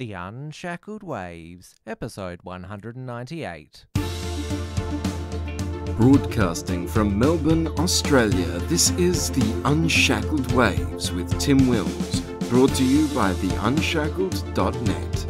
The Unshackled Waves, episode 198. Broadcasting from Melbourne, Australia, this is The Unshackled Waves with Tim Wills, brought to you by theunshackled.net.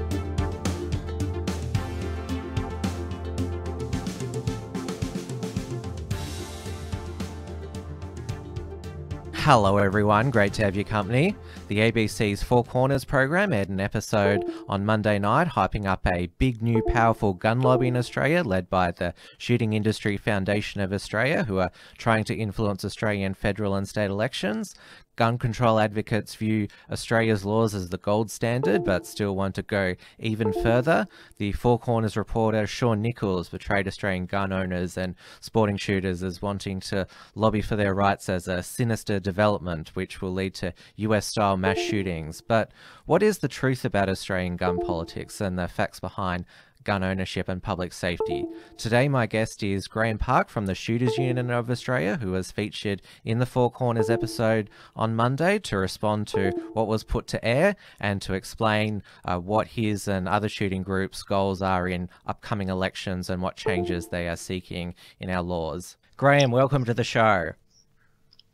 Hello everyone, great to have your company. The ABC's Four Corners program aired an episode on Monday night hyping up a big new powerful gun lobby in Australia led by the Shooting Industry Foundation of Australia, who are trying to influence Australian federal and state elections. Gun control advocates view Australia's laws as the gold standard, but still want to go even further. The Four Corners reporter Sean Nichols portrayed Australian gun owners and sporting shooters as wanting to lobby for their rights as a sinister development, which will lead to US-style mass shootings. But what is the truth about Australian gun politics and the facts behind gun ownership and public safety? Today my guest is Graham Park from the Shooters Union of Australia, who was featured in the Four Corners episode on Monday to respond to what was put to air and to explain what his and other shooting groups' goals are in upcoming elections and what changes they are seeking in our laws. Graham, welcome to the show.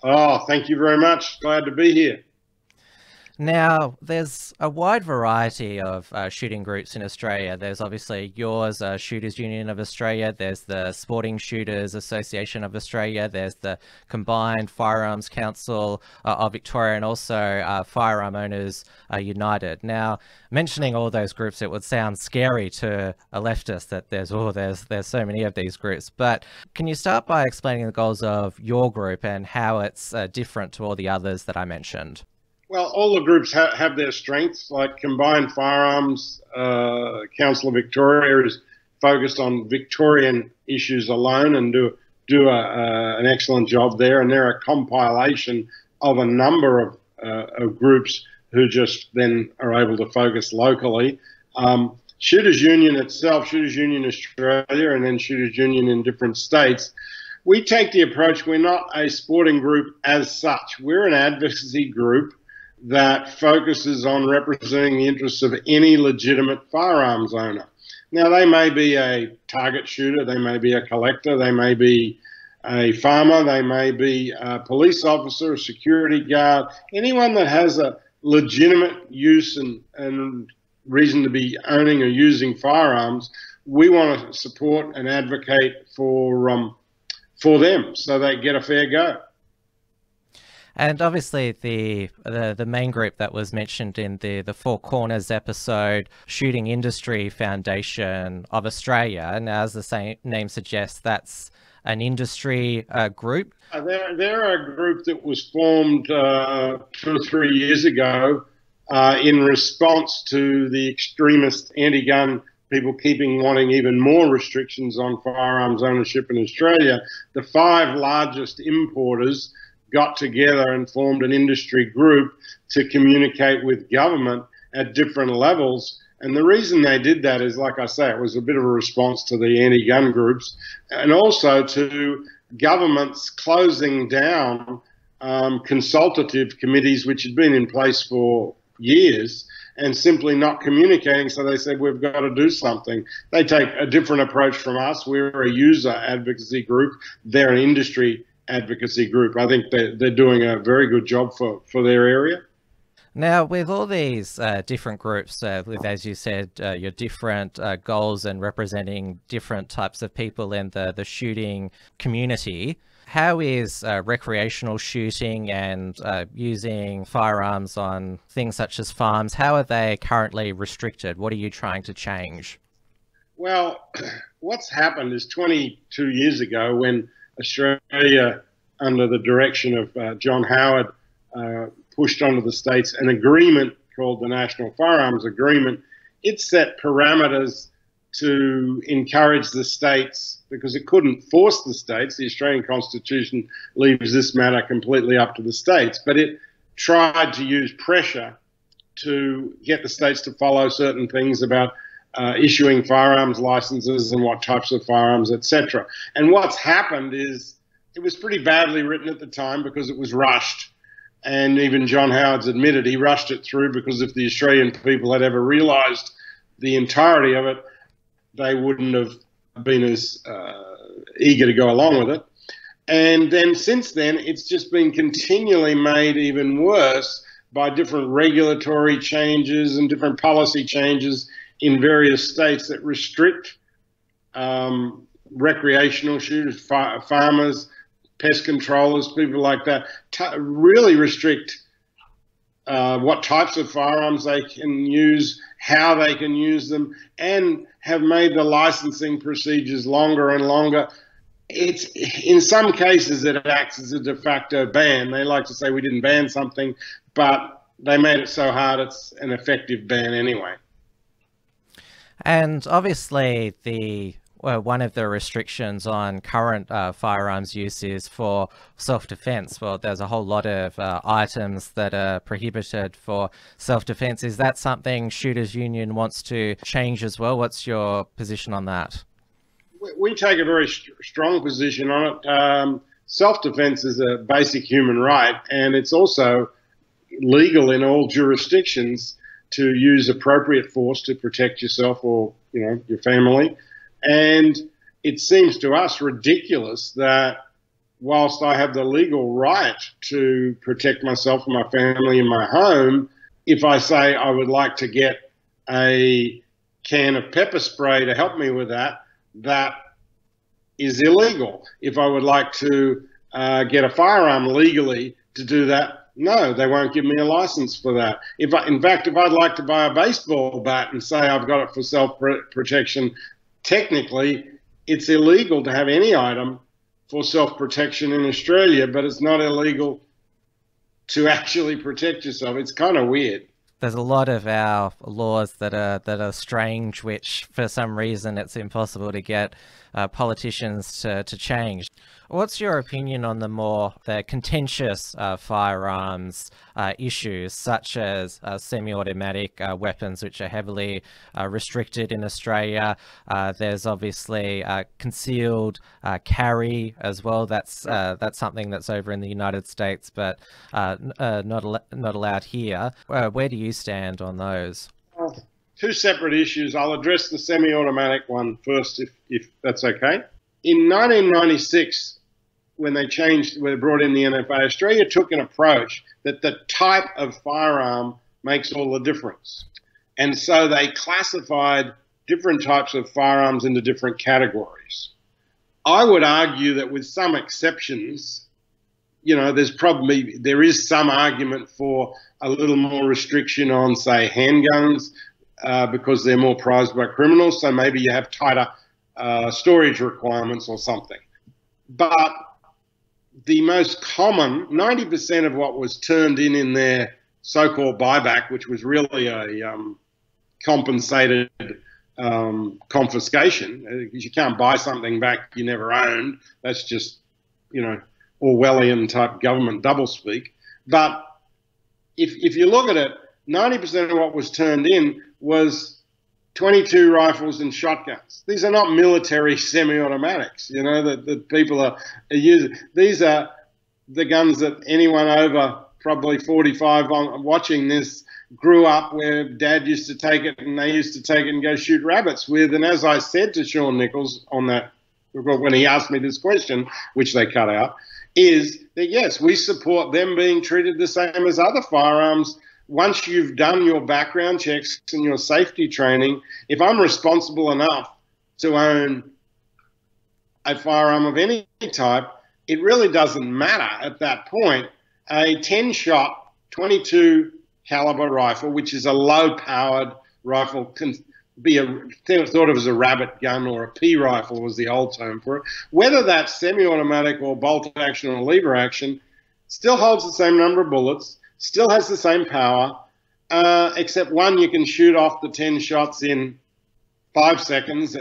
Oh, thank you very much. Glad to be here. Now, there's a wide variety of shooting groups in Australia. There's obviously yours, Shooters Union of Australia. There's the Sporting Shooters Association of Australia. There's the Combined Firearms Council of Victoria, and also Firearm Owners United. Now, mentioning all those groups, it would sound scary to a leftist that there's so many of these groups. But can you start by explaining the goals of your group and how it's different to all the others that I mentioned? Well, all the groups have their strengths, like Combined Firearms Council of Victoria is focused on Victorian issues alone and do an excellent job there. And they're a compilation of a number of groups who just then are able to focus locally. Shooters Union itself, Shooters Union Australia, and then Shooters Union in different states, we take the approach, we're not a sporting group as such. We're an advocacy group that focuses on representing the interests of any legitimate firearms owner. Now, they may be a target shooter, they may be a collector, they may be a farmer, they may be a police officer, a security guard, anyone that has a legitimate use and reason to be owning or using firearms, we want to support and advocate for them so they get a fair go. And obviously the main group that was mentioned in the Four Corners episode, Shooting Industry Foundation of Australia, and as the same name suggests, that's an industry group. They're a group that was formed 2 or 3 years ago in response to the extremist anti-gun people wanting even more restrictions on firearms ownership in Australia. The 5 largest importers got together and formed an industry group to communicate with government at different levels. And the reason they did that is, like I say, it was a bit of a response to the anti-gun groups and also to governments closing down consultative committees which had been in place for years and simply not communicating. So they said, we've got to do something. They take a different approach from us. We're a user advocacy group. They're an industry advocacy group. I think they're doing a very good job for their area. Now, with all these different groups, with, as you said, your different goals and representing different types of people in the shooting community, how is recreational shooting and using firearms on things such as farms, how are they currently restricted? What are you trying to change? Well, what's happened is 22 years ago when Australia, under the direction of John Howard, pushed onto the states an agreement called the National Firearms Agreement. It set parameters to encourage the states, because it couldn't force the states. The Australian Constitution leaves this matter completely up to the states, but it tried to use pressure to get the states to follow certain things about issuing firearms licenses and what types of firearms, etc. And what's happened is it was pretty badly written at the time because it was rushed. and even John Howard's admitted he rushed it through because if the Australian people had ever realised the entirety of it, they wouldn't have been as eager to go along with it. And then since then, it's just been continually made even worse by different regulatory changes and different policy changes in various states that restrict recreational shooters, farmers, pest controllers, people like that, really restrict what types of firearms they can use, how they can use them, and have made the licensing procedures longer and longer. It's, in some cases, it acts as a de facto ban. They like to say we didn't ban something, but they made it so hard it's an effective ban anyway. And obviously the one of the restrictions on current firearms use is for self-defense. Well, there's a whole lot of items that are prohibited for self-defense. Is that something Shooters Union wants to change as well? What's your position on that? We take a very strong position on it. Self-defense is a basic human right, and it's also legal in all jurisdictions to use appropriate force to protect yourself or, you know, your family. And it seems to us ridiculous that whilst I have the legal right to protect myself and my family in my home, if I say I would like to get a can of pepper spray to help me with that, that is illegal. If I would like to get a firearm legally to do that, no, they won't give me a license for that. If I, in fact, if I'd like to buy a baseball bat and say I've got it for self-protection, technically, it's illegal to have any item for self-protection in Australia, but it's not illegal to actually protect yourself. It's kind of weird. There's a lot of our laws that are strange, which for some reason it's impossible to get politicians to change. What's your opinion on the more contentious firearms issues, such as semi-automatic weapons, which are heavily restricted in Australia? There's obviously concealed carry as well. That's something that's over in the United States, but not allowed here. Where do you stand on those? Two separate issues. I'll address the semi-automatic one first, if that's okay. In 1996, when they changed, when they brought in the NFA, Australia took an approach that the type of firearm makes all the difference. And so they classified different types of firearms into different categories. I would argue that with some exceptions, you know, there is some argument for a little more restriction on, say, handguns because they're more prized by criminals. So maybe you have tighter storage requirements or something. But the most common, 90% of what was turned in their so-called buyback, which was really a compensated confiscation, you can't buy something back you never owned. That's just, you know, Orwellian type government doublespeak. But if you look at it, 90% of what was turned in was 22 rifles and shotguns. These are not military semi-automatics, you know, that people are using. These are the guns that anyone over probably 45 watching this grew up where Dad used to take it and they used to take it and go shoot rabbits with. And as I said to Sean Nichols on that, when he asked me this question, which they cut out, is that yes, we support them being treated the same as other firearms. Once you've done your background checks and your safety training, if I'm responsible enough to own a firearm of any type, it really doesn't matter at that point. A 10-shot, 22 caliber rifle, which is a low-powered rifle, can be thought of as a rabbit gun, or a pea rifle was the old term for it. Whether that's semi-automatic or bolt action or lever action, still holds the same number of bullets, still has the same power, except one you can shoot off the 10 shots in 5 seconds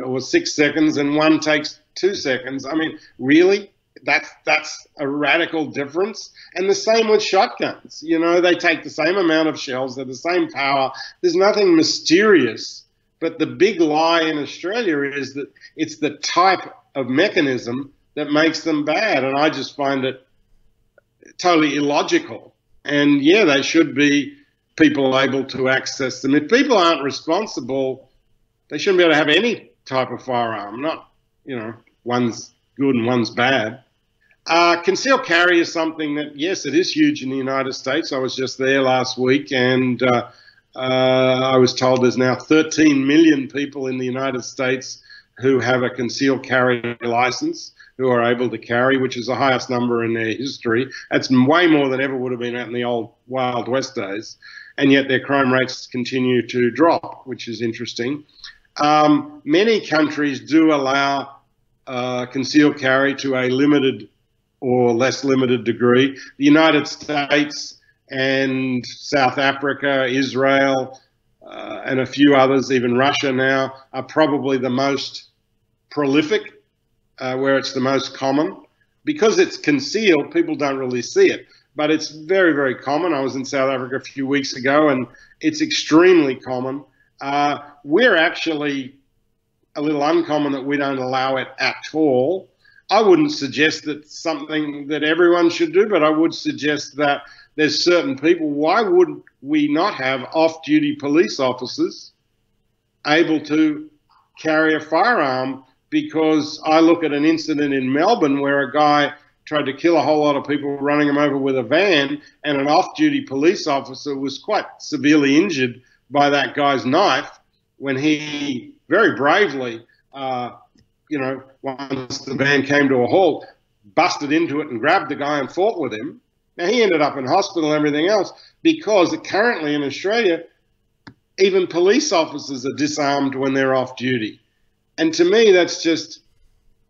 or 6 seconds, and one takes 2 seconds. I mean, really? That's a radical difference. And the same with shotguns. You know, they take the same amount of shells, they're the same power. There's nothing mysterious. But the big lie in Australia is that it's the type of mechanism that makes them bad. And I just find it totally illogical. And yeah, they should be people able to access them. If people aren't responsible, they shouldn't be able to have any type of firearm, not, you know, one's good and one's bad. Concealed carry is something that, yes, it is huge in the United States. I was just there last week, and I was told there's now 13 million people in the United States who have a concealed carry license, who are able to carry, which is the highest number in their history. That's way more than ever would have been out in the old Wild West days. And yet their crime rates continue to drop, which is interesting. Many countries do allow concealed carry to a limited or less limited degree. The United States and South Africa, Israel, and a few others, even Russia now, are probably the most prolific, where it's the most common. Because it's concealed, people don't really see it, but it's very, very common. I was in South Africa a few weeks ago, and it's extremely common. We're actually a little uncommon that we don't allow it at all. I wouldn't suggest that something that everyone should do, but I would suggest that there's certain people. Why would we not have off-duty police officers able to carry a firearm? Because I look at an incident in Melbourne where a guy tried to kill a whole lot of people, running them over with a van, and an off-duty police officer was quite severely injured by that guy's knife when he very bravely, you know, once the van came to a halt, busted into it and grabbed the guy and fought with him. Now, he ended up in hospital and everything else, because currently in Australia, even police officers are disarmed when they're off duty. And to me, that's just,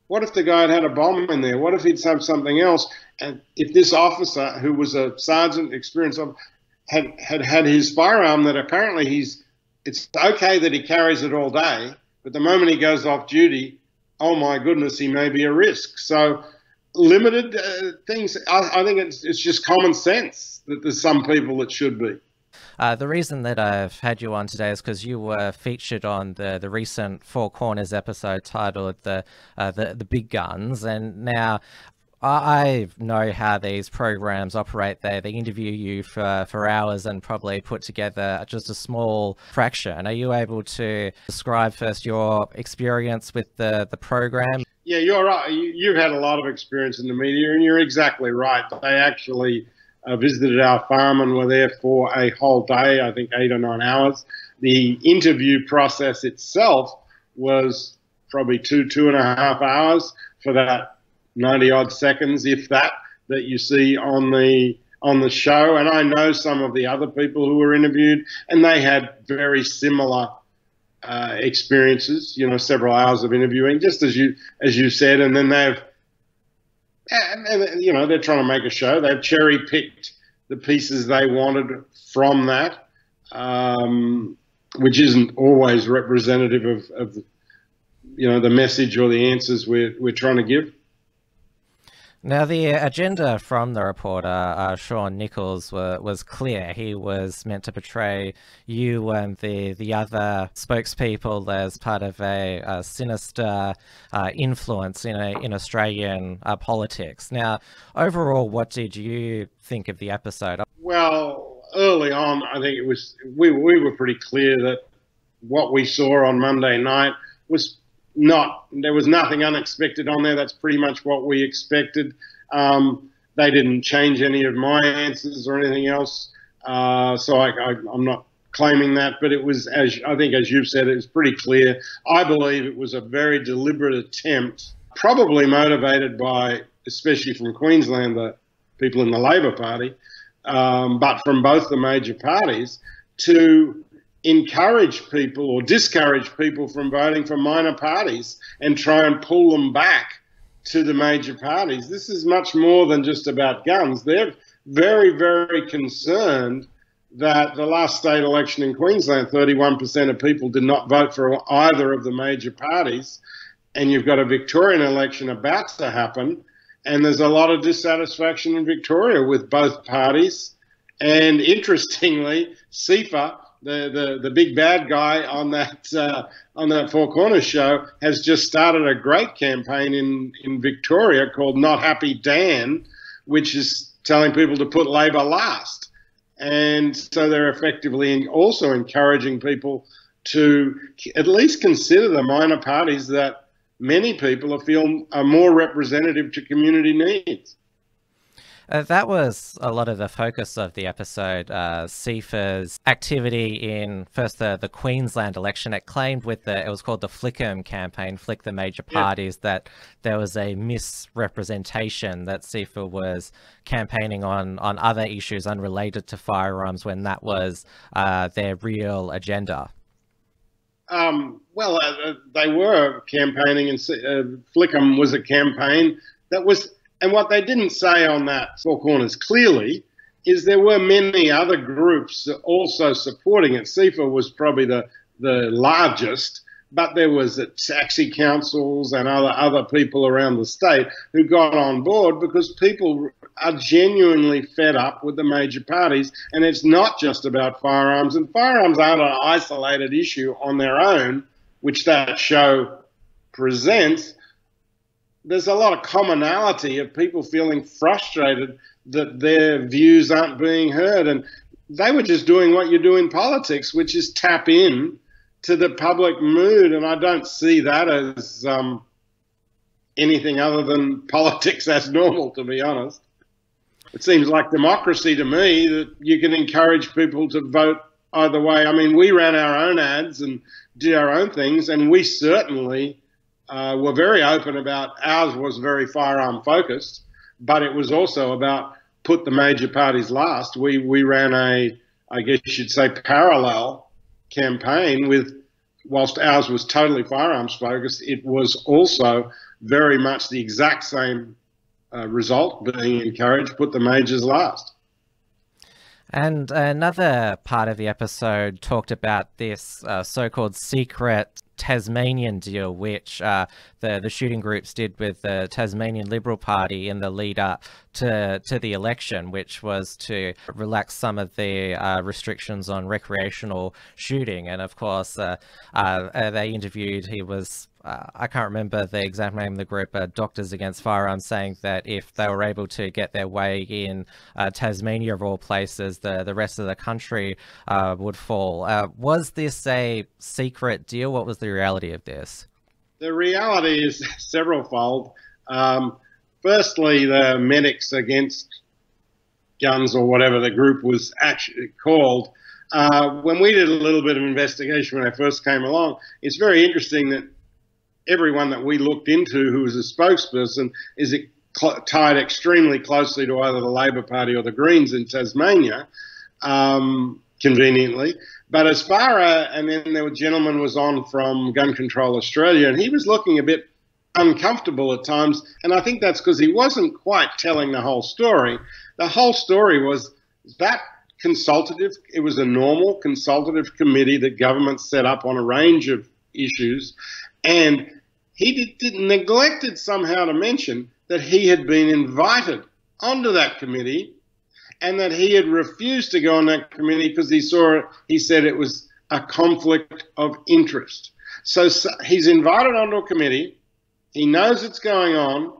what if the guy had had a bomb in there? What if he'd had something else? And if this officer, who was a sergeant, experienced, had his firearm that apparently it's okay that he carries it all day, but the moment he goes off duty, oh my goodness, he may be a risk. So limited things, I think it's just common sense that there's some people that should be. The reason that I've had you on today is because you were featured on the recent Four Corners episode titled the Big Guns, and now I know how these programs operate. They interview you for hours and probably put together just a small fraction. Are you able to describe first your experience with the program? Yeah, you're right. You've had a lot of experience in the media, and you're exactly right. They actually visited our farm and were there for a whole day, I think 8 or 9 hours. The interview process itself was probably 2.5 hours for that 90-odd seconds, if that you see on the show. And I know some of the other people who were interviewed, and they had very similar experiences, you know, several hours of interviewing, just as you said. And then you know, they're trying to make a show. They've cherry-picked the pieces they wanted from that, which isn't always representative of you know, the message or the answers we're trying to give. Now, the agenda from the reporter, Sean Nichols, was clear. He was meant to portray you and the other spokespeople as part of a sinister influence in Australian politics. Now, overall, what did you think of the episode? Well, early on, I think it was we were pretty clear that what we saw on Monday night was there was nothing unexpected on there. That's pretty much what we expected. They didn't change any of my answers or anything else, so I'm not claiming that, but it was, as I think, as you've said, it was pretty clear. I believe it was a very deliberate attempt, probably motivated by, especially from Queensland, the people in the Labor Party, but from both the major parties, to encourage people or discourage people from voting for minor parties and try and pull them back to the major parties. This is much more than just about guns. They're very, very concerned that the last state election in Queensland, 31% of people did not vote for either of the major parties, and you've got a Victorian election about to happen, and there's a lot of dissatisfaction in Victoria with both parties. And interestingly, CIFA, the big bad guy on that Four Corners show, has just started a great campaign in Victoria called Not Happy Dan, which is telling people to put Labor last. And so they're effectively also encouraging people to at least consider the minor parties that many people feel are more representative to community needs. That was a lot of the focus of the episode, CIFA's activity in first the Queensland election. It claimed with the, it was called the Flickham campaign, flick the major parties, that there was a misrepresentation that CIFA was campaigning on other issues unrelated to firearms when that was their real agenda. Well, they were campaigning, and Flickham was a campaign that was... And what they didn't say on that, Four Corners, clearly, is there were many other groups also supporting it. CIFA was probably the largest, but there was taxi councils and other people around the state who got on board because people are genuinely fed up with the major parties. And it's not just about firearms. And firearms aren't an isolated issue on their own, which that show presents. There's a lot of commonality of people feeling frustrated that their views aren't being heard. And they were just doing what you do in politics, which is tap in to the public mood. And I don't see that as anything other than politics as normal, to be honest. It seems like democracy to me, that you can encourage people to vote either way. I mean, we ran our own ads and did our own things, and we certainly... were very open about ours was very firearm focused, but it was also about put the major parties last. We ran a, I guess you'd say, parallel campaign with, whilst ours was totally firearms focused, it was also very much the exact same result being encouraged, put the majors last. And another part of the episode talked about this so-called secret Tasmanian deal, which the shooting groups did with the Tasmanian Liberal Party in the lead up to the election, which was to relax some of the restrictions on recreational shooting. And of course, they interviewed, he was, I can't remember the exact name of the group, Doctors Against Firearms, saying that if they were able to get their way in Tasmania of all places, the rest of the country would fall. Was this a secret deal? What was the reality of this? The reality is several-fold. Firstly, the Medics Against Guns, or whatever the group was actually called, when we did a little bit of investigation when I first came along, it's very interesting that everyone that we looked into who was a spokesperson is tied extremely closely to either the Labor Party or the Greens in Tasmania, conveniently. But as far as, and then there were gentleman was on from Gun Control Australia, and he was looking a bit uncomfortable at times, and I think that's because he wasn't quite telling the whole story. The whole story was that consultative, it was a normal consultative committee that government set up on a range of issues. And he neglected somehow to mention that he had been invited onto that committee and that he had refused to go on that committee because he saw it, he said it was a conflict of interest. So he's invited onto a committee. He knows it's going on.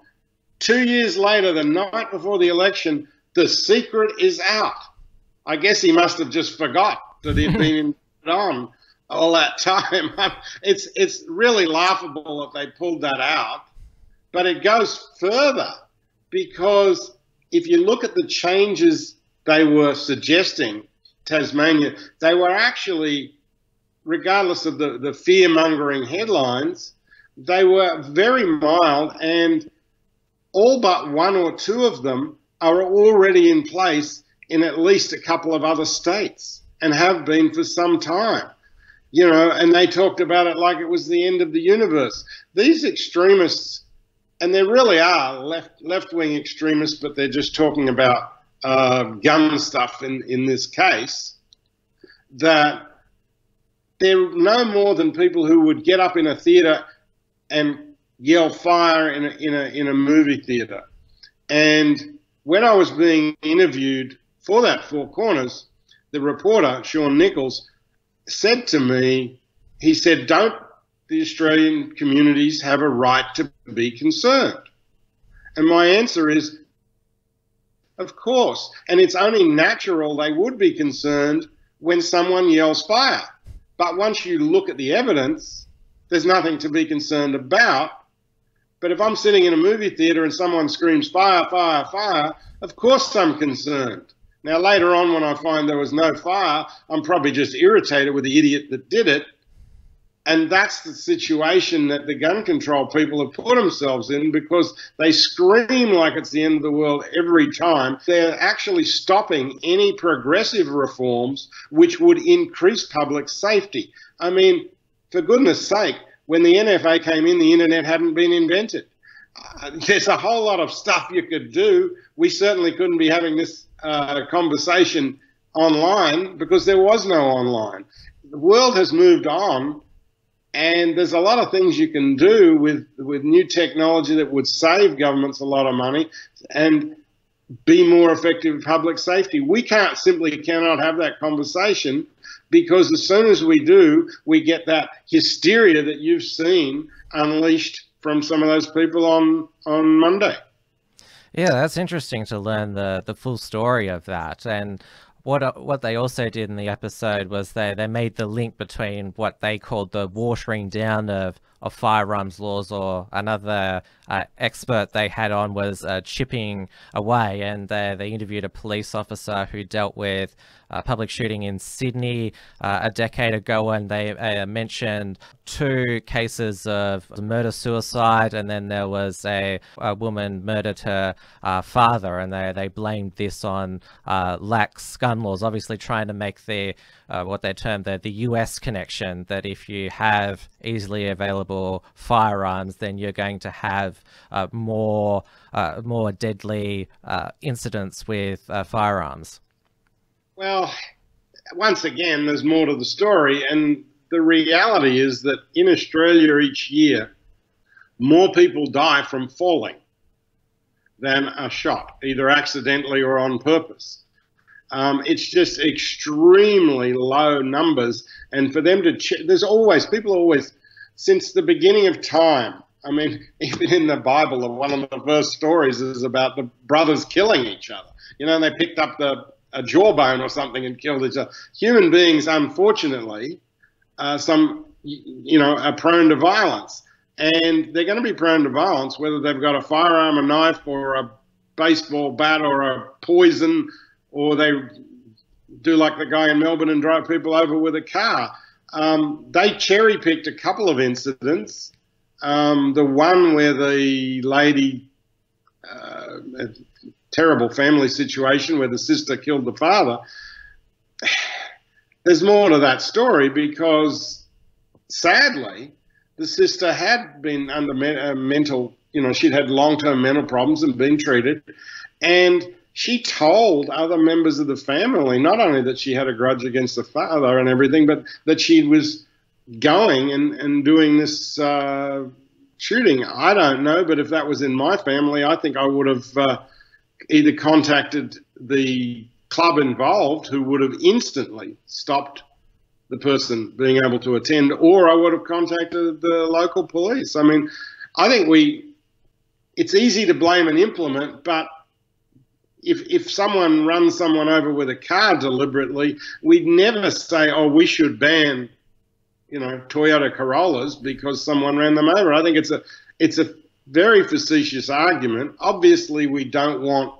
2 years later, the night before the election, the secret is out. I guess he must have just forgot that he'd been invited on all that time. It's really laughable that they pulled that out, but it goes further, because if you look at the changes they were suggesting, Tasmania, they were actually, regardless of the fear-mongering headlines, they were very mild, and all but one or two of them are already in place in at least a couple of other states and have been for some time. You know, and they talked about it like it was the end of the universe. These extremists, and there really are left-wing extremists, but they're just talking about gun stuff in this case, that they're no more than people who would get up in a theatre and yell fire in a movie theatre. And when I was being interviewed for that Four Corners, the reporter, Sean Nichols, said to me, he said, don't the Australian communities have a right to be concerned? And my answer is, Of course. And it's only natural they would be concerned when someone yells fire. But once you look at the evidence, there's nothing to be concerned about. But if I'm sitting in a movie theater and someone screams fire, fire, fire, of course I'm concerned. Now, later on, when I find there was no fire, I'm probably just irritated with the idiot that did it. And that's the situation that the gun control people have put themselves in, because they scream like it's the end of the world every time. They're actually stopping any progressive reforms which would increase public safety. I mean, for goodness sake, when the NFA came in, the internet hadn't been invented. There's a whole lot of stuff you could do. We certainly couldn't be having this conversation online because there was no online. The world has moved on. And there's a lot of things you can do with new technology that would save governments a lot of money and be more effective in public safety. We can't simply cannot have that conversation, because as soon as we do, we get that hysteria that you've seen unleashed from some of those people on Monday. Yeah, that's interesting to learn the full story of that. And What they also did in the episode was they made the link between what they called the watering down of firearms laws, or another expert they had on was chipping away, and they interviewed a police officer who dealt with public shooting in Sydney a decade ago, and they mentioned 2 cases of murder-suicide, and then there was a woman murdered her father, and they blamed this on lax gun laws, obviously trying to make the what they term the US connection, that if you have easily available firearms, then you're going to have more deadly incidents with firearms. Well, once again, there's more to the story, and the reality is that in Australia each year, more people die from falling than are shot, either accidentally or on purpose. It's just extremely low numbers, and for them to people always, since the beginning of time, I mean, even in the Bible, one of the first stories is about the brothers killing each other, you know, and they picked up a jawbone or something and killed each other. Human beings, unfortunately, are prone to violence, and they're going to be prone to violence whether they've got a firearm, a knife, or a baseball bat, or a poison, or they do like the guy in Melbourne and drive people over with a car. They cherry-picked a couple of incidents. The one where the lady, a terrible family situation where the sister killed the father. There's more to that story, because sadly, the sister had been under mental, she'd had long-term mental problems and been treated. And she told other members of the family not only that she had a grudge against the father and everything, but that she was going and doing this shooting. I don't know, but if that was in my family, I think I would have either contacted the club involved, who would have instantly stopped the person being able to attend, or I would have contacted the local police. I mean, I think it's easy to blame and implement, but If someone runs someone over with a car deliberately, we'd never say, oh, we should ban, Toyota Corollas because someone ran them over. I think it's a very facetious argument. Obviously, we don't want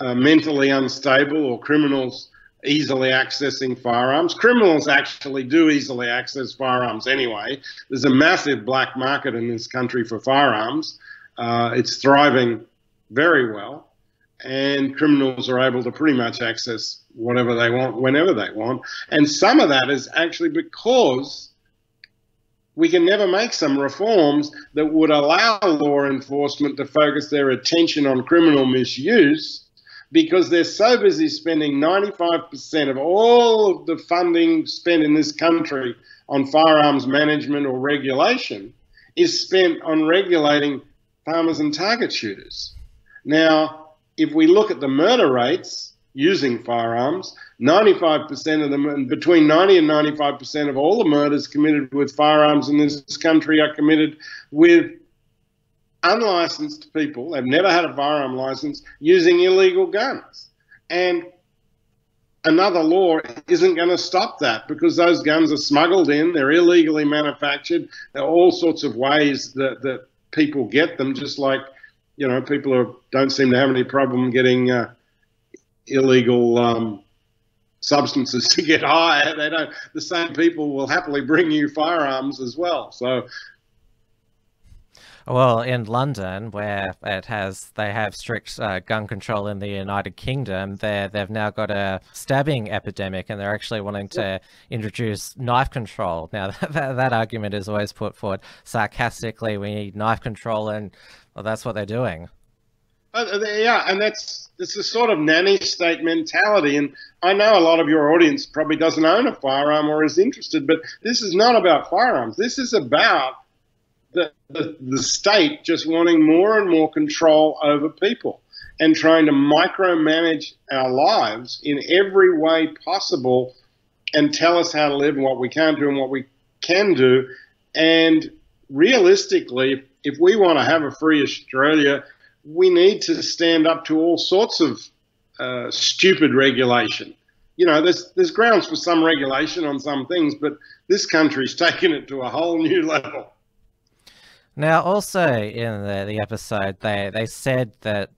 mentally unstable or criminals easily accessing firearms. Criminals actually do easily access firearms anyway. There's a massive black market in this country for firearms. It's thriving very well. And criminals are able to pretty much access whatever they want, whenever they want. And some of that is actually because we can never make some reforms that would allow law enforcement to focus their attention on criminal misuse, because they're so busy spending 95% of all of the funding spent in this country on firearms management or regulation is spent on regulating farmers and target shooters. Now, if we look at the murder rates using firearms, 95% of them, between 90 and 95% of all the murders committed with firearms in this country are committed with unlicensed people, they've never had a firearm license, using illegal guns. And another law isn't going to stop that, because those guns are smuggled in, they're illegally manufactured, there are all sorts of ways that, people get them, just like, you know, people who don't seem to have any problem getting illegal substances to get high. They don't. The same people will happily bring you firearms as well. So, well, in London, where it has, they have strict gun control in the United Kingdom, they've now got a stabbing epidemic, and they're actually wanting to introduce knife control. Now, that argument is always put forward sarcastically. We need knife control, and well, that's what they're doing. Yeah, and it's a sort of nanny state mentality. And I know a lot of your audience probably doesn't own a firearm or is interested, but this is not about firearms. This is about the state just wanting more and more control over people and trying to micromanage our lives in every way possible and tell us how to live and what we can't do and what we can do. And realistically, if we want to have a free Australia, we need to stand up to all sorts of stupid regulation. You know, there's grounds for some regulation on some things, but this country's taken it to a whole new level. Now, also in the episode, they said that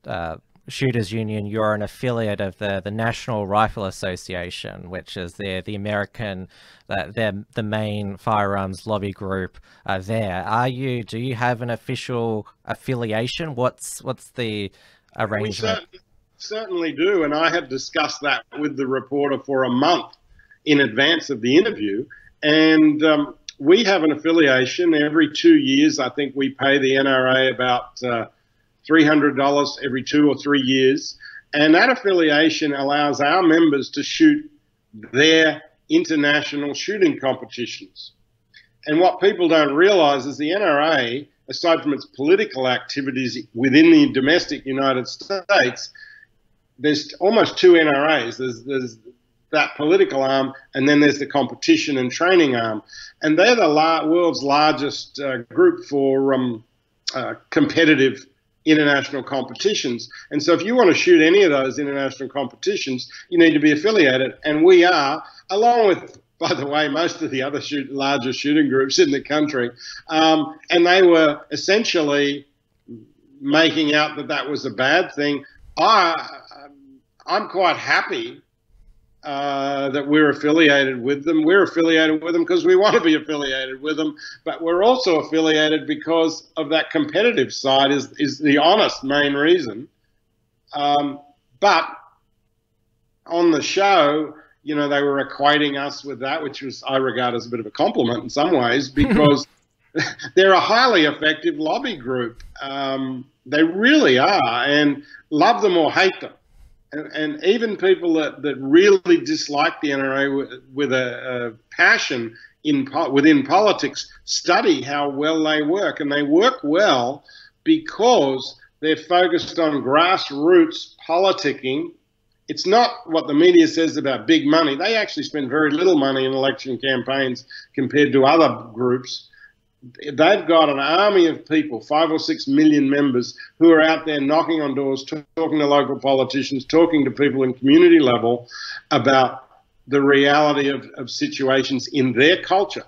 Shooters Union, you're an affiliate of the National Rifle Association, which is the American, the main firearms lobby group there. Do you have an official affiliation? What's the arrangement? We certainly do, and I had discussed that with the reporter for a month in advance of the interview, and we have an affiliation. Every 2 years, I think we pay the NRA about $300 every 2 or 3 years. And that affiliation allows our members to shoot their international shooting competitions. And what people don't realize is the NRA, aside from its political activities within the domestic United States, there's almost two NRAs. There's that political arm, and then there's the competition and training arm. And they're the world's largest group for competitive international competitions. And so if you want to shoot any of those international competitions, you need to be affiliated. And we are, along with, by the way, most of the other larger shooting groups in the country. And they were essentially making out that that was a bad thing. I'm quite happy that we're affiliated with them. We're affiliated with them because we want to be affiliated with them, but we're also affiliated because of that competitive side is the honest main reason. But on the show, you know, they were equating us with that, which was, I regard as a bit of a compliment in some ways, because they're a highly effective lobby group. They really are, and love them or hate them. And even people that really dislike the NRA with a passion within politics study how well they work. And they work well because they're focused on grassroots politicking. It's not what the media says about big money. They actually spend very little money in election campaigns compared to other groups. They've got an army of people, 5 or 6 million members, who are out there knocking on doors, talking to local politicians, talking to people in community level about the reality of situations in their culture.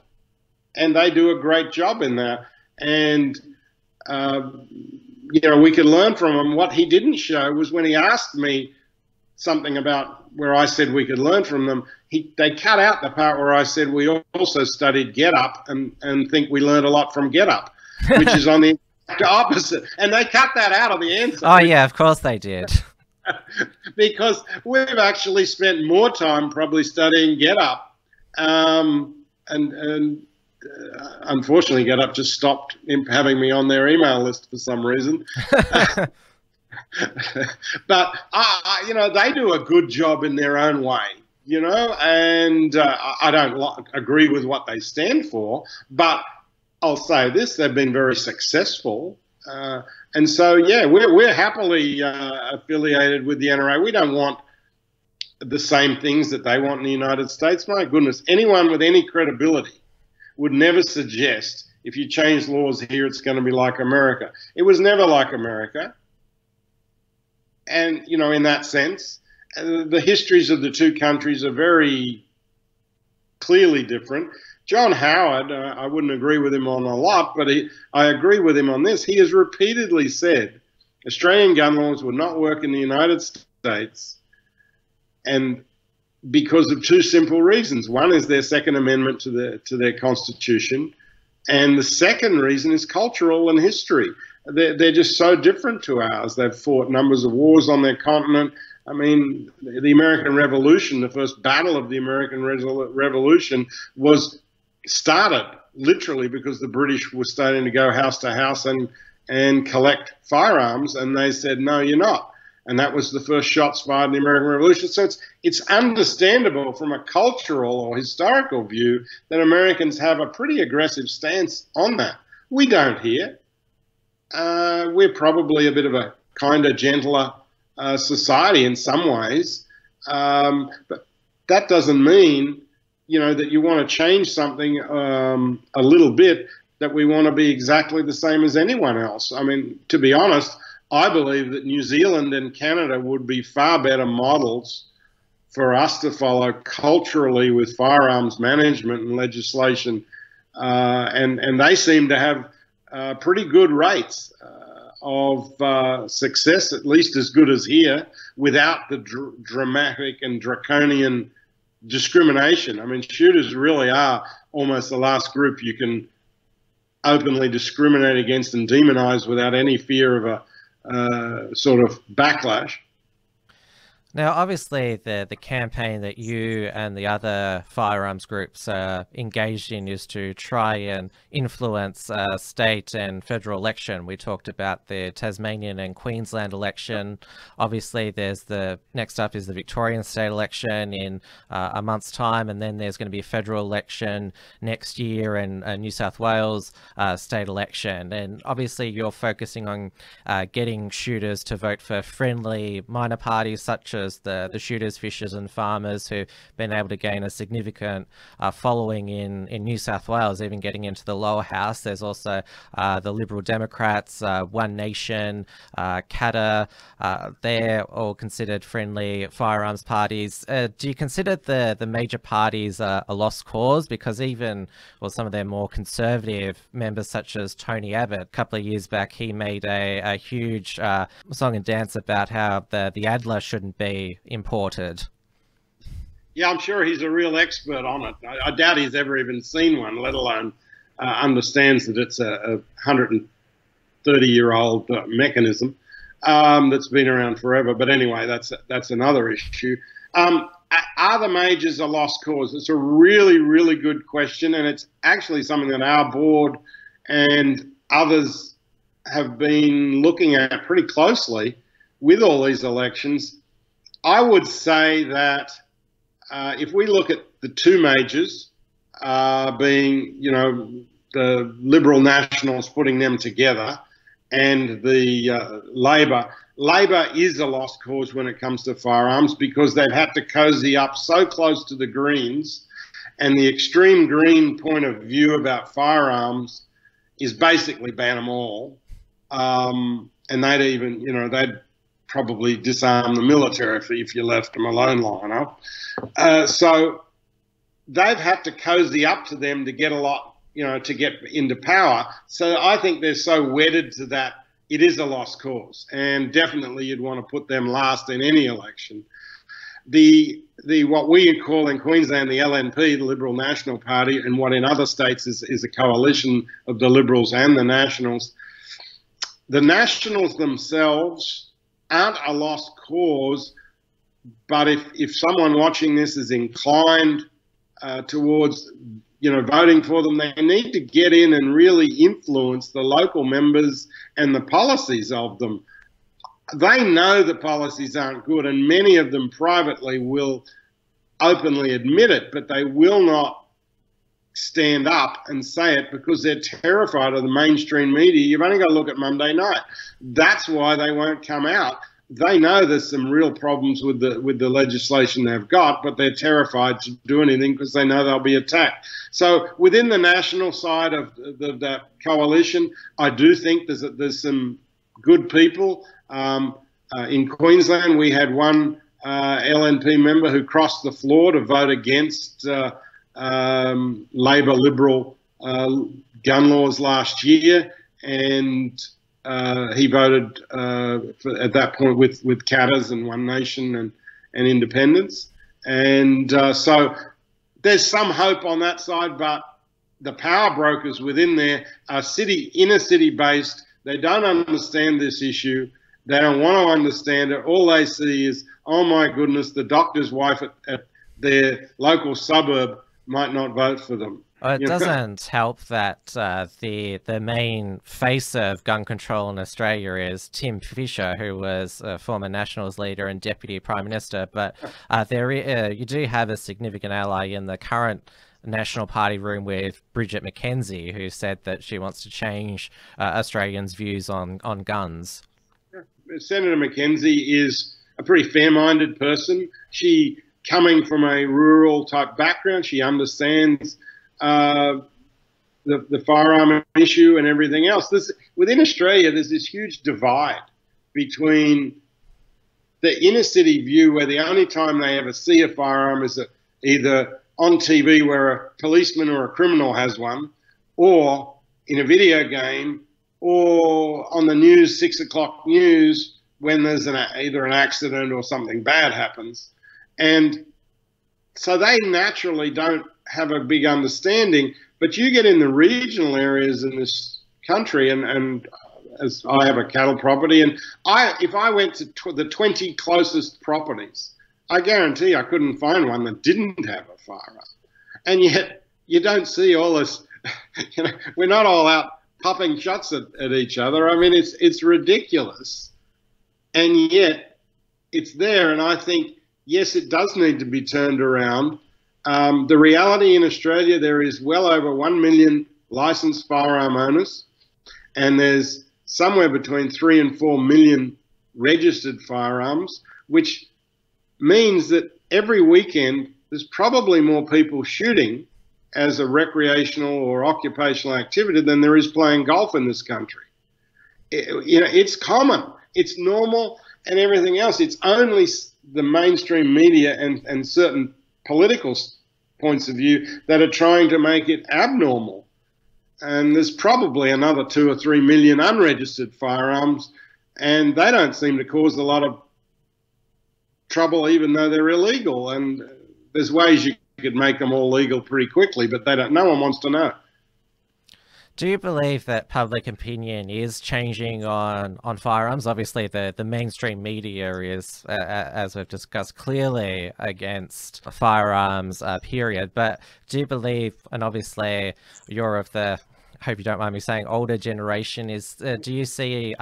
And they do a great job in that. And, you know, we can learn from them. What he didn't show was when he asked me something about where I said we could learn from them, they cut out the part where I said we also studied GetUp and think we learned a lot from GetUp, which is on the opposite. And they cut that out of the answer. Oh, yeah, of course they did. Because we've actually spent more time probably studying GetUp. Unfortunately, GetUp just stopped having me on their email list for some reason. But, you know, they do a good job in their own way. You know, and I don't agree with what they stand for, but I'll say this, they've been very successful. And so, yeah, we're happily affiliated with the NRA. We don't want the same things that they want in the United States. My goodness, anyone with any credibility would never suggest if you change laws here, it's going to be like America. It was never like America. And, you know, in that sense, the histories of the two countries are very clearly different. John Howard, I wouldn't agree with him on a lot, but I agree with him on this. He has repeatedly said Australian gun laws would not work in the United States, and because of two simple reasons. One is their Second Amendment to their Constitution, and the second reason is cultural and history. They're just so different to ours. They've fought numbers of wars on their continent. I mean, the American Revolution, the first battle of the American Revolution was started literally because the British were starting to go house to house and collect firearms, and they said, no, you're not. And that was the first shots fired in the American Revolution. So it's understandable from a cultural or historical view that Americans have a pretty aggressive stance on that. We don't here. We're probably a bit of a kinder, gentler society in some ways. But that doesn't mean, you know, that you want to change something a little bit, that we want to be exactly the same as anyone else. I mean, to be honest, I believe that New Zealand and Canada would be far better models for us to follow culturally with firearms management and legislation. And they seem to have pretty good rates of success, at least as good as here, without the dramatic and draconian discrimination. I mean, shooters really are almost the last group you can openly discriminate against and demonize without any fear of a sort of backlash. Now, obviously, the campaign that you and the other firearms groups are engaged in is to try and influence state and federal election. We talked about the Tasmanian and Queensland election. Obviously, there's the next up is the Victorian state election in a month's time, and then there's going to be a federal election next year and New South Wales state election. And obviously, you're focusing on getting shooters to vote for friendly minor parties such as the Shooters, Fishers and Farmers, who've been able to gain a significant following in New South Wales, even getting into the lower house. There's also the Liberal Democrats, One Nation, Catter. They're all considered friendly firearms parties. Do you consider the major parties a lost cause? Because even some of their more conservative members, such as Tony Abbott, a couple of years back, he made a huge song and dance about how the Adler shouldn't be imported. Yeah, I'm sure he's a real expert on it. I doubt he's ever even seen one, let alone understands that it's a 130-year-old mechanism that's been around forever. But anyway, that's another issue. Are the majors a lost cause? It's a really, really good question, and it's actually something that our board and others have been looking at pretty closely with all these elections. I would say that if we look at the two majors being, you know, the Liberal Nationals, putting them together, and the Labor. Labor is a lost cause when it comes to firearms because they've had to cozy up so close to the Greens, and the extreme Green point of view about firearms is basically ban them all. And they'd even, you know, they'd probably disarm the military if you left them alone long enough. So they've had to cozy up to them to get a lot, you know, to get into power. So I think they're so wedded to that, it is a lost cause. And definitely you'd want to put them last in any election. The what we call in Queensland the LNP, the Liberal National Party, and what in other states is a coalition of the Liberals and the Nationals. The Nationals themselves aren't a lost cause, but if someone watching this is inclined towards, you know, voting for them, they need to get in and really influence the local members and the policies of them. They know the policies aren't good, and many of them privately will openly admit it, but they will not stand up and say it because they're terrified of the mainstream media. You've only got to look at Monday night. That's why they won't come out. they know there's some real problems with the legislation they've got, but they're terrified to do anything because they know they'll be attacked. So within the national side of that coalition, I do think there's some good people. In Queensland, we had one LNP member who crossed the floor to vote against Labor Liberal gun laws last year, and he voted for, at that point, with Catters and One Nation and Independents. And so there's some hope on that side, but the power brokers within there are inner city based. They don't understand this issue. They don't want to understand it. All they see is, oh my goodness, the doctor's wife at their local suburb might not vote for them. Well, it doesn't help that the main face of gun control in Australia is Tim Fisher, who was a former Nationals leader and Deputy Prime Minister. But you do have a significant ally in the current National Party room with Bridget McKenzie, who said that she wants to change Australians' views on guns. Senator McKenzie is a pretty fair-minded person. She, coming from a rural-type background, she understands the firearm issue and everything else. Within Australia, there's this huge divide between the inner-city view, where the only time they ever see a firearm is either on TV where a policeman or a criminal has one, or in a video game, or on the news, 6 o'clock news, when there's either an accident or something bad happens. And so they naturally don't have a big understanding, but you get in the regional areas in this country, and as I have a cattle property, and if I went to the 20 closest properties, I guarantee I couldn't find one that didn't have a firearm. And yet you don't see all this, you know, we're not all out popping shots at each other. I mean, it's ridiculous. And yet it's there, and I think, yes, it does need to be turned around. The reality in Australia, there is well over 1 million licensed firearm owners, and there's somewhere between 3 and 4 million registered firearms, which means that every weekend there's probably more people shooting as a recreational or occupational activity than there is playing golf in this country. You know, it's common, it's normal, and everything else. It's only the mainstream media and certain political points of view that are trying to make it abnormal. And there's probably another 2 or 3 million unregistered firearms, and they don't seem to cause a lot of trouble, even though they're illegal. And there's ways you could make them all legal pretty quickly, but they don't. No one wants to know. Do you believe that public opinion is changing on firearms? Obviously, the mainstream media is, as we've discussed, clearly against firearms, period. But do you believe, and obviously you're of the, I hope you don't mind me saying, older generation, is, do you see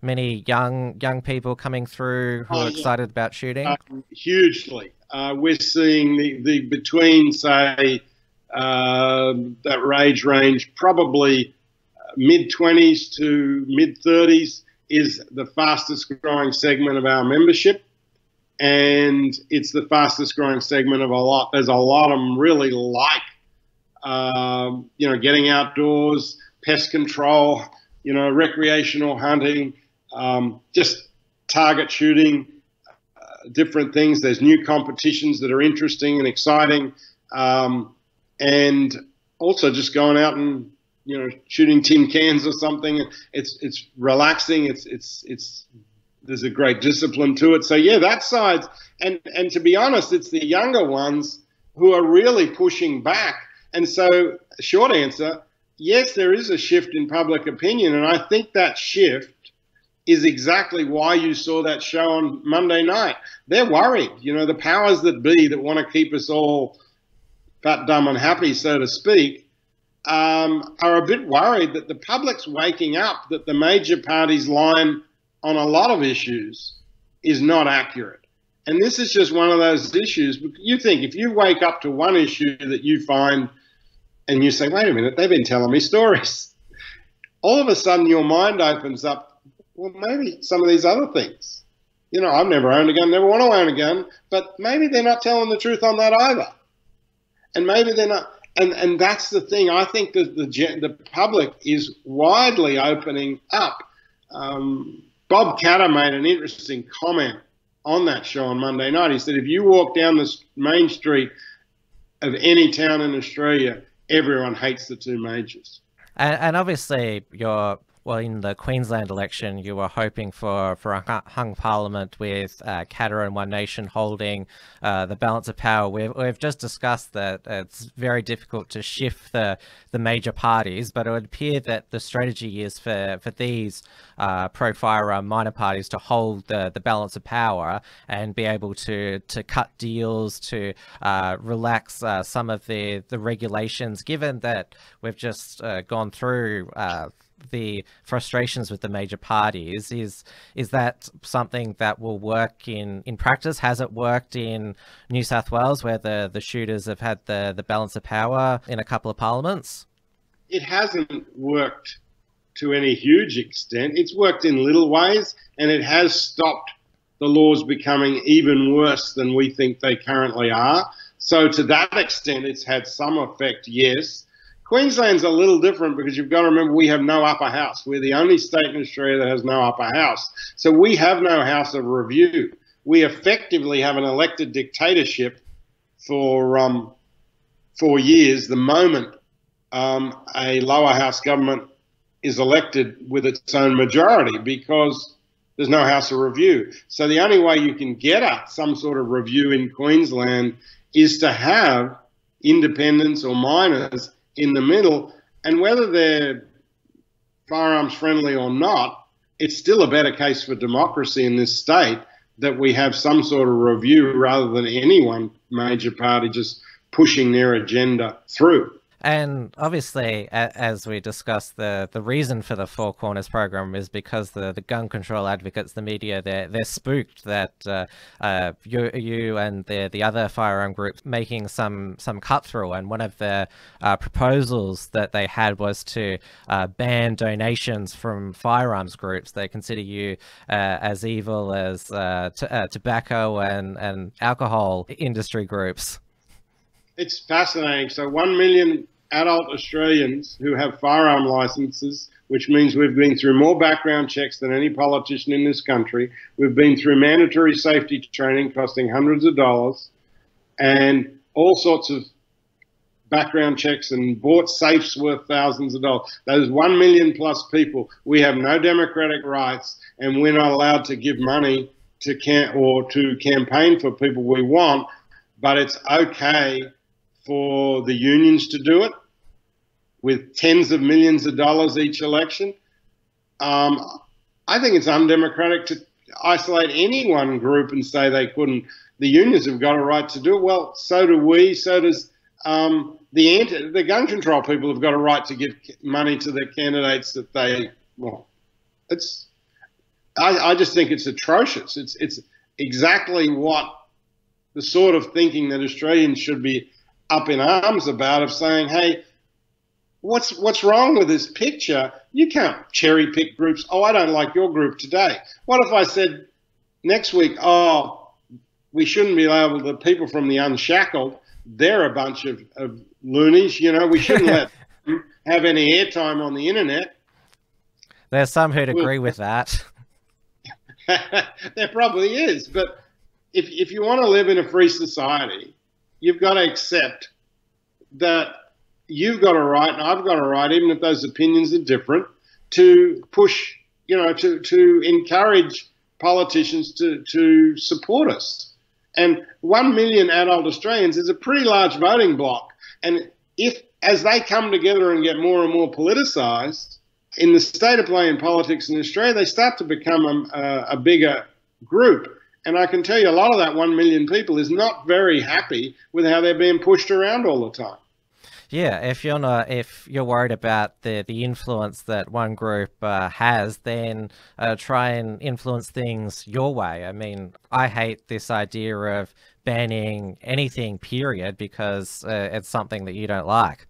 many young people coming through who are excited about shooting? Hugely. We're seeing the between, say, that age range, probably mid-20s to mid-30s, is the fastest growing segment of our membership, and it's the fastest growing segment of a lot. There's a lot of them really like, you know, getting outdoors, pest control, you know, recreational hunting, just target shooting, different things. There's new competitions that are interesting and exciting. And also just going out and, you know, shooting tin cans or something. It's relaxing. It's there's a great discipline to it. So yeah, that side. And to be honest, it's the younger ones who are really pushing back. And so, short answer, yes, there is a shift in public opinion, and I think that shift is exactly why you saw that show on Monday night. They're worried, you know, the powers that be that want to keep us all fat, dumb and happy, so to speak, are a bit worried that the public's waking up, that the major party's line on a lot of issues is not accurate. And this is just one of those issues. You think if you wake up to one issue that you find and you say, wait a minute, they've been telling me stories, all of a sudden your mind opens up, well, maybe some of these other things. you know, I've never owned a gun, never want to own a gun, but maybe they're not telling the truth on that either. And maybe they're not. And that's the thing. I think that the public is widely opening up. Bob Katter made an interesting comment on that show on Monday night. He said, if you walk down the main street of any town in Australia, everyone hates the two majors. And obviously you're, well, in the Queensland election, you were hoping for a hung parliament with Catter and One Nation holding the balance of power. We've just discussed that it's very difficult to shift the major parties, but it would appear that the strategy is for these pro-firearm minor parties to hold the balance of power and be able to cut deals, to relax some of the regulations, given that we've just gone through the frustrations with the major parties. Is that something that will work in practice? Has it worked in New South Wales, where the shooters have had the balance of power in a couple of parliaments? It hasn't worked to any huge extent. It's worked in little ways, and it has stopped the laws becoming even worse than we think they currently are. So to that extent, it's had some effect, yes. Queensland's a little different because you've got to remember we have no upper house. We're the only state in Australia that has no upper house. So we have no house of review. We effectively have an elected dictatorship for 4 years. The moment a lower house government is elected with its own majority, because there's no house of review. So the only way you can get at some sort of review in Queensland is to have independents or minors in the middle, and whether they're firearms friendly or not, it's still a better case for democracy in this state that we have some sort of review rather than any one major party just pushing their agenda through. And obviously, as we discussed, the reason for the Four Corners program is because the gun control advocates, the media, they're spooked that you and the other firearm groups making some cut through. And one of the proposals that they had was to ban donations from firearms groups. They consider you as evil as tobacco and alcohol industry groups. It's fascinating. So 1 million adult Australians who have firearm licenses, which means we've been through more background checks than any politician in this country. We've been through mandatory safety training costing hundreds of dollars and all sorts of background checks, and bought safes worth thousands of dollars. Those 1 million plus people, we have no democratic rights, and we're not allowed to give money to campaign for people we want, but it's okay for the unions to do it with tens of millions of dollars each election. I think it's undemocratic to isolate any one group and say they couldn't. The unions have got a right to do it. Well, so do we. So does the gun control people have got a right to give money to their candidates that they want. It's, I just think it's atrocious. It's exactly what the sort of thinking that Australians should be up in arms about, of saying, hey, what's wrong with this picture? You can't cherry pick groups. Oh, I don't like your group today. What if I said next week, oh, we shouldn't be able to, people from the Unshackled, they're a bunch of loonies, you know, we shouldn't let them have any airtime on the internet. There's some who'd agree with that. There probably is, but if you want to live in a free society, you've got to accept that you've got a right and I've got a right, even if those opinions are different, to push, you know, to encourage politicians to support us. And 1 million adult Australians is a pretty large voting block. And if, as they come together and get more and more politicised, in the state of play in politics in Australia, they start to become a bigger group. And I can tell you a lot of that 1 million people is not very happy with how they're being pushed around all the time. Yeah, if you're worried about the influence that one group has, then try and influence things your way. I mean, I hate this idea of banning anything, period, because it's something that you don't like.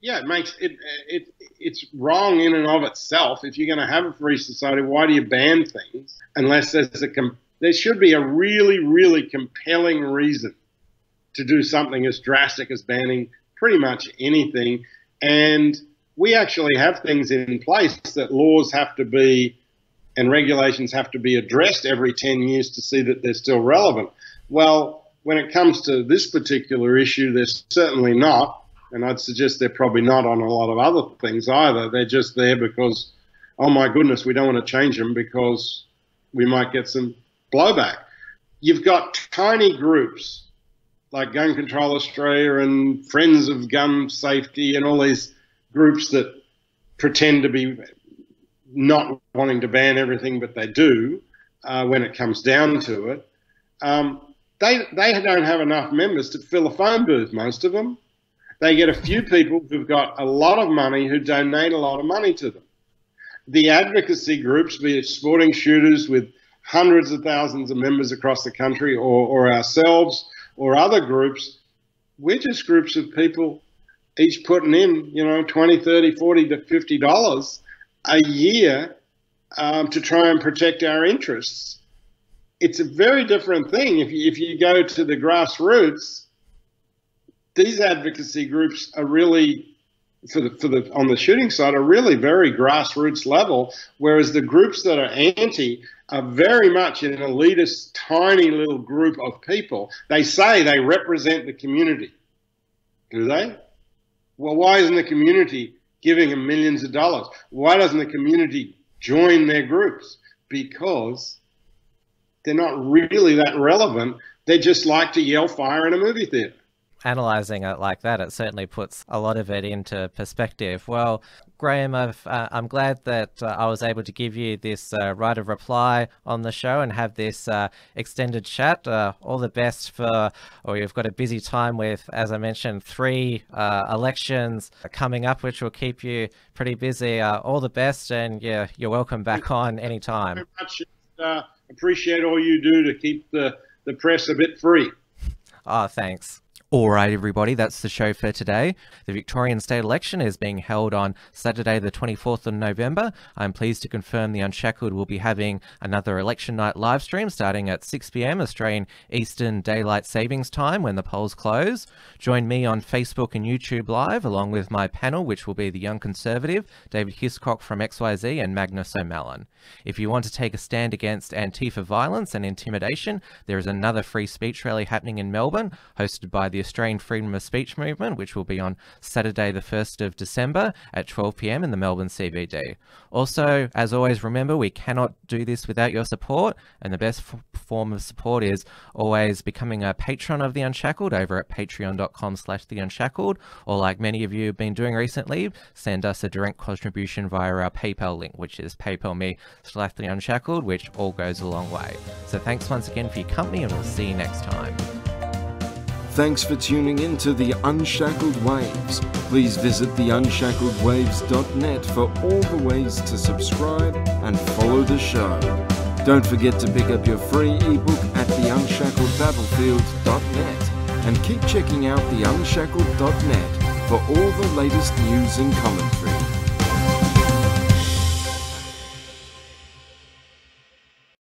Yeah, it makes it's wrong in and of itself. If you're going to have a free society, why do you ban things unless there's a there should be a really, really compelling reason to do something as drastic as banning pretty much anything. And we actually have things in place that laws have to be and regulations have to be addressed every 10 years to see that they're still relevant. Well, when it comes to this particular issue, they're certainly not. And I'd suggest they're probably not on a lot of other things either. They're just there because, oh my goodness, we don't want to change them because we might get some blowback. You've got tiny groups like Gun Control Australia and Friends of Gun Safety and all these groups that pretend to be not wanting to ban everything, but they do when it comes down to it. They don't have enough members to fill a phone booth, most of them. They get a few people who've got a lot of money who donate a lot of money to them. The advocacy groups, be it Sporting Shooters with hundreds of thousands of members across the country or ourselves or other groups, we're just groups of people each putting in, you know, $20, $30, $40 to $50 a year to try and protect our interests. It's a very different thing. If you go to the grassroots, these advocacy groups are really, on the shooting side, are really very grassroots level, whereas the groups that are anti are very much an elitist, tiny little group of people. They say they represent the community. Do they? Well, why isn't the community giving them millions of dollars? Why doesn't the community join their groups? Because they're not really that relevant. They just like to yell fire in a movie theater. Analyzing it like that, it certainly puts a lot of it into perspective. Well, Graham, I'm glad that I was able to give you this right of reply on the show and have this extended chat. All the best for, you've got a busy time with, as I mentioned, three elections coming up, which will keep you pretty busy. All the best, and yeah, you're welcome back on anytime. Thank you very much. Appreciate all you do to keep the press a bit free. Oh, thanks. Alright everybody, that's the show for today. The Victorian state election is being held on Saturday the 24th of November. I'm pleased to confirm The Unshackled will be having another election night live stream starting at 6 PM Australian Eastern Daylight Savings Time when the polls close. Join me on Facebook and YouTube Live along with my panel, which will be the Young Conservative, David Hiscock from XYZ and Magnus O'Mallon. If you want to take a stand against Antifa violence and intimidation, there is another free speech rally happening in Melbourne, hosted by the Australian Freedom of Speech Movement, which will be on Saturday the 1st of December at 12 PM in the Melbourne CBD. Also, as always, remember we cannot do this without your support, and the best form of support is always becoming a patron of The Unshackled over at patreon.com/theunshackled, or like many of you have been doing recently, send us a direct contribution via our PayPal link, which is paypal.me/theunshackled, which all goes a long way. So thanks once again for your company, and we'll see you next time. Thanks for tuning in to The Unshackled Waves. Please visit theunshackled.net for all the ways to subscribe and follow the show. Don't forget to pick up your free ebook at theunshackledbattlefield.net and keep checking out theunshackled.net for all the latest news and commentary.